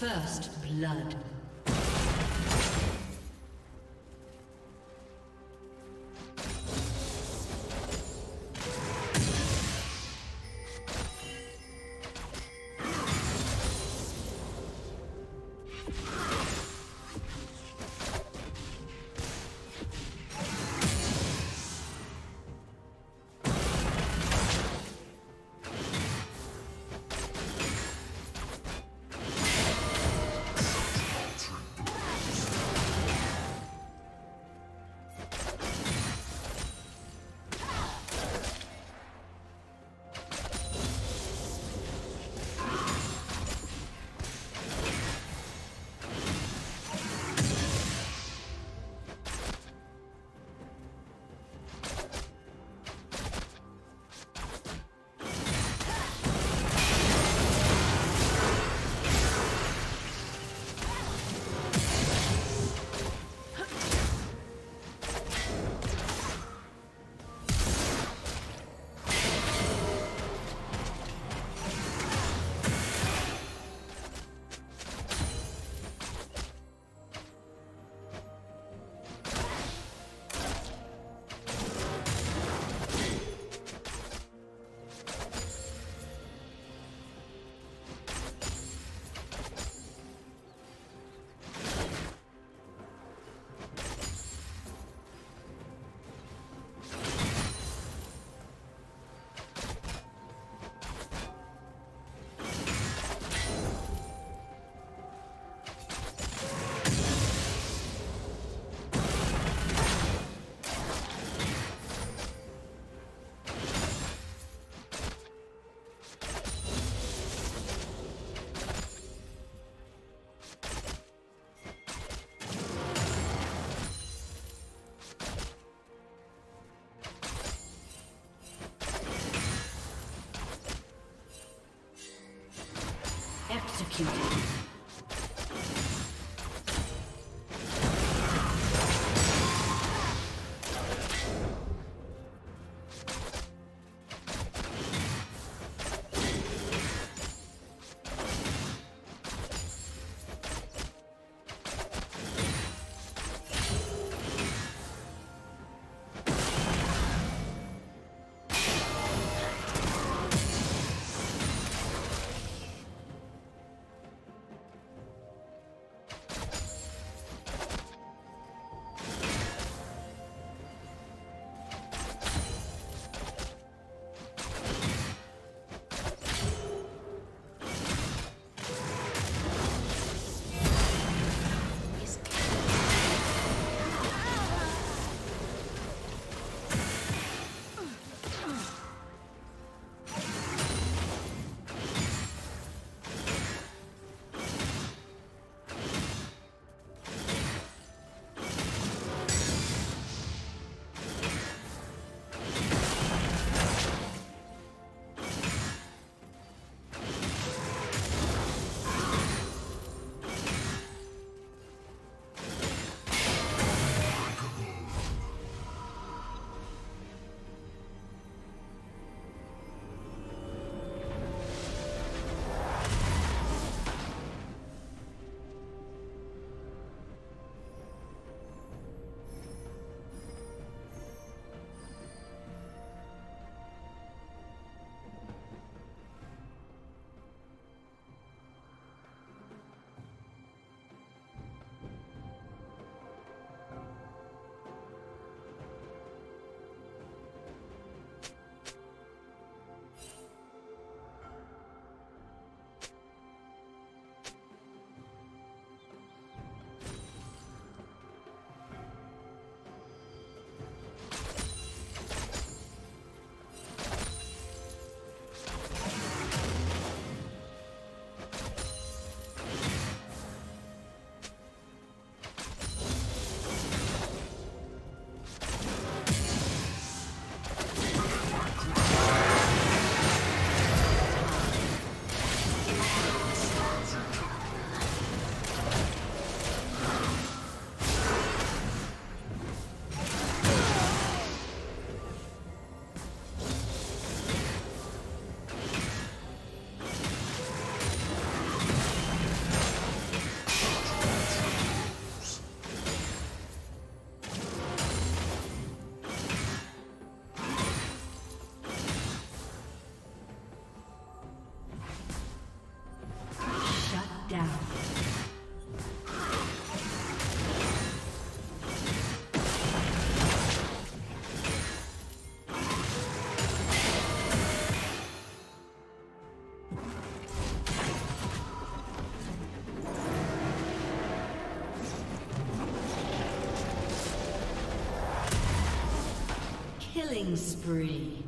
First blood. Executed. Killing spree.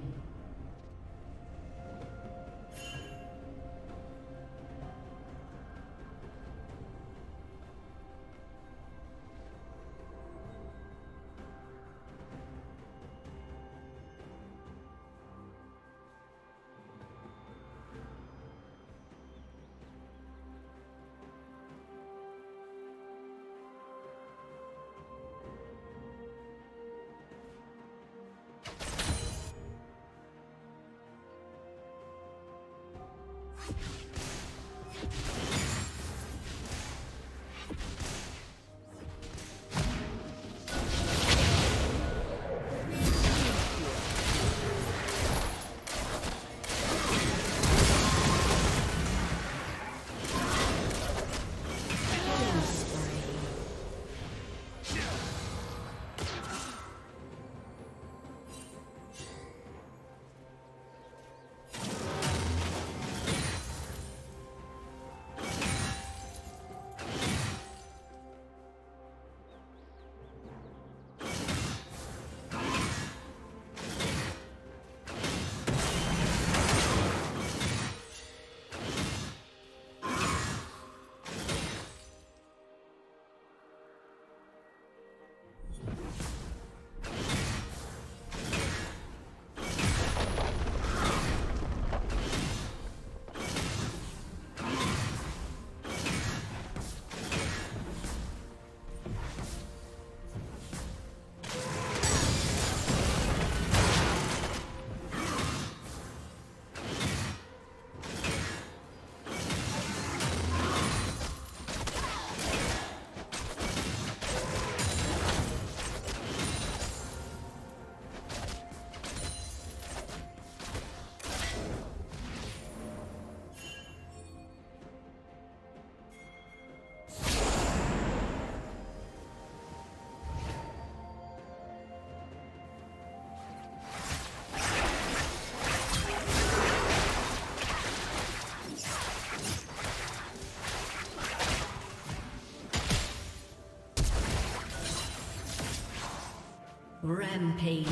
Rampage.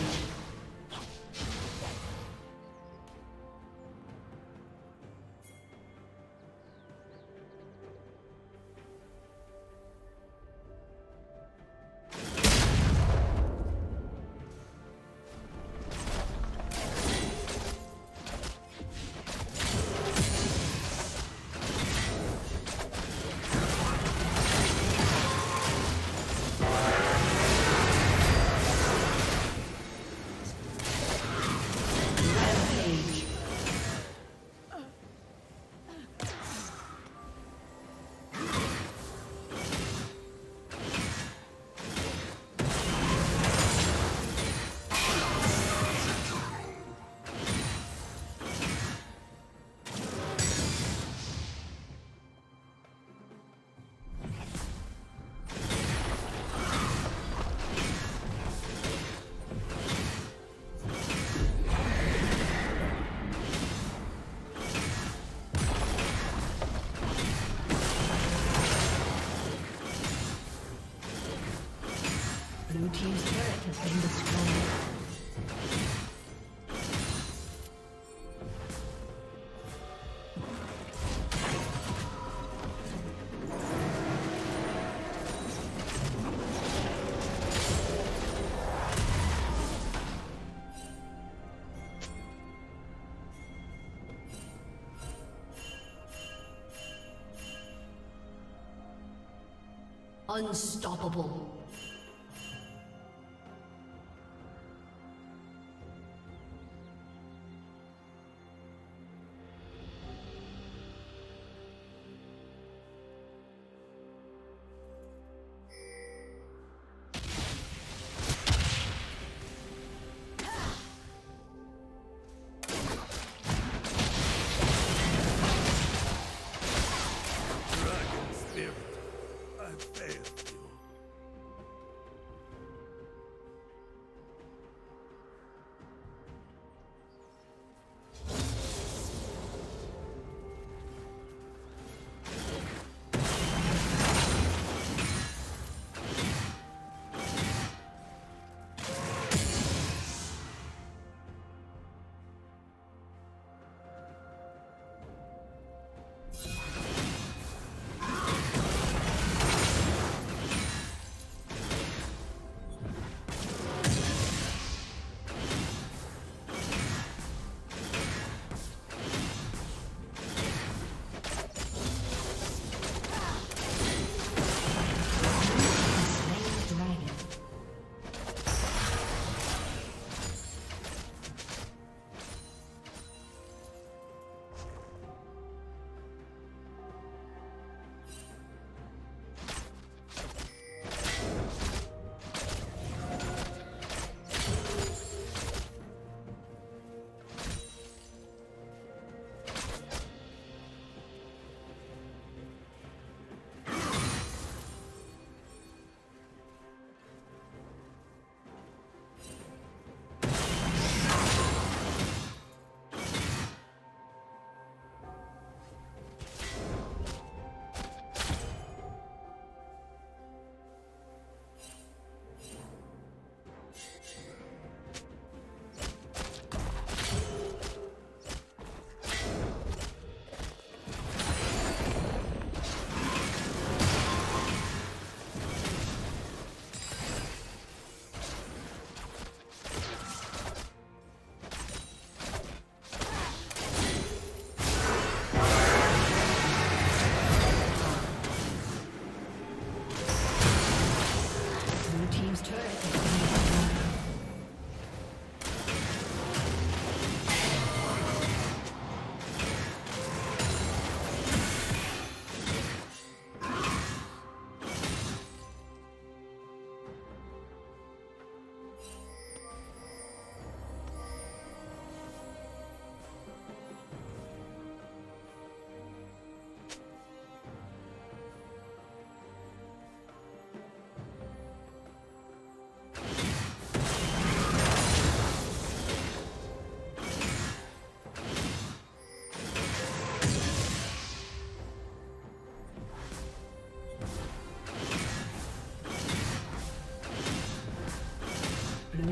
Blue team's turret has been destroyed. Unstoppable.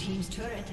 Team's turret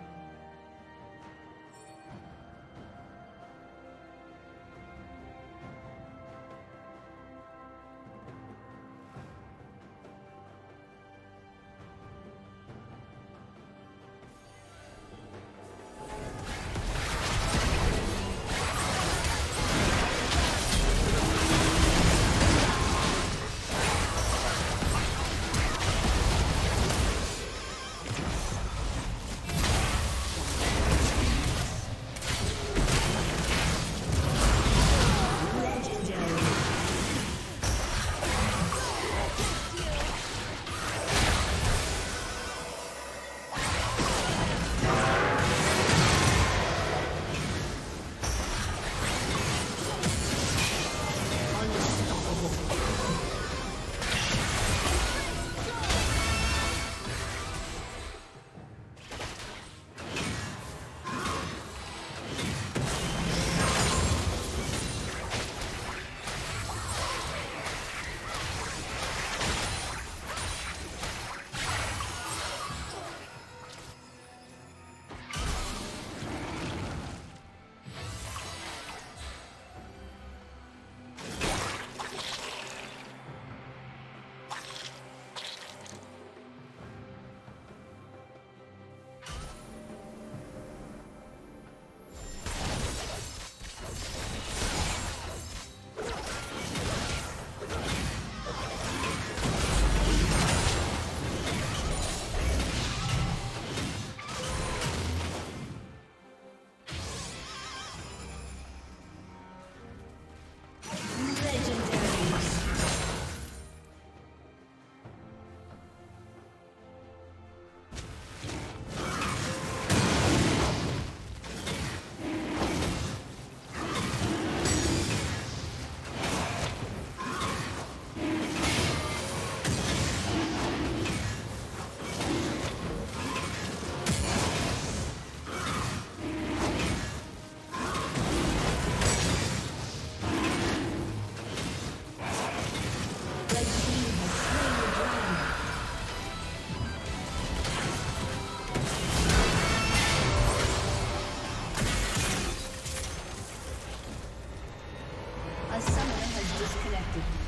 Disconnected.